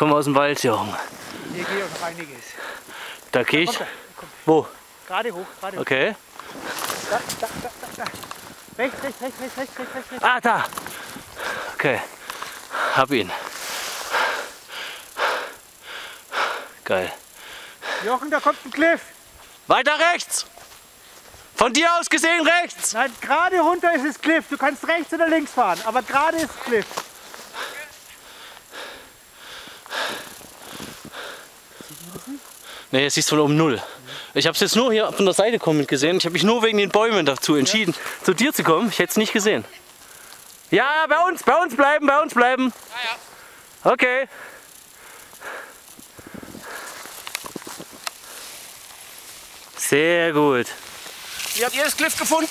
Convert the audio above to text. Komm aus dem Wald, Jochen. Hier geht auch einiges. Da gehe ich. Wo? Gerade hoch, gerade hoch. Okay. Da, da, da, da. Rechts, rechts, rechts, rechts, rechts, rechts, rechts. Ah, da! Okay. Hab ihn. Geil. Jochen, da kommt ein Cliff. Weiter rechts! Von dir aus gesehen rechts! Nein, gerade runter ist es Cliff. Du kannst rechts oder links fahren, aber gerade ist Cliff. Ne, es ist von oben null. Ich habe es jetzt nur hier von der Seite kommend gesehen. Ich habe mich nur wegen den Bäumen dazu entschieden, ja, zu dir zu kommen. Ich hätte es nicht gesehen. Ja, bei uns bleiben, bei uns bleiben. Ja, ja. Okay. Sehr gut. Wie habt ihr das Cliff gefunden?